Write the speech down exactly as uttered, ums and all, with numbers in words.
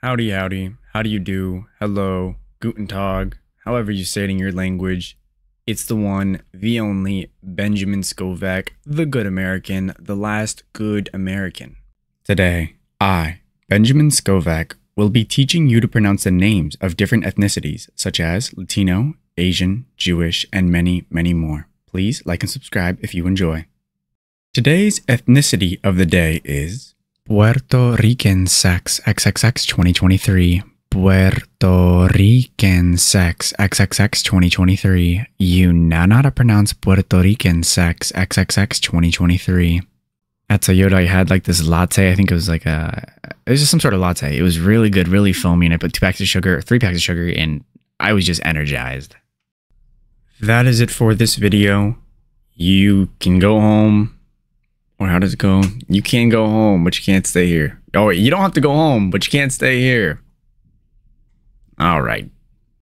howdy howdy, how do you do, hello, guten tag, however you say it in your language. It's the one, the only, Benjamin Scovach, the good American, the last good American. Today, I, Benjamin Scovach, will be teaching you to pronounce the names of different ethnicities, such as Latino, Asian, Jewish, and many, many more. Please like and subscribe if you enjoy. Today's ethnicity of the day is Puerto Rican sex triple X twenty twenty-three. Puerto Rican sex triple X twenty twenty-three. You now know how to pronounce Puerto Rican sex triple X twenty twenty-three. At Toyota, I had like this latte. I think it was like a, it was just some sort of latte. It was really good, really foamy, and I put two packs of sugar, three packs of sugar, and I was just energized. That is it for this video. You can go home, or how does it go? You can go home, but you can't stay here. Oh, wait, you don't have to go home, but you can't stay here. All right.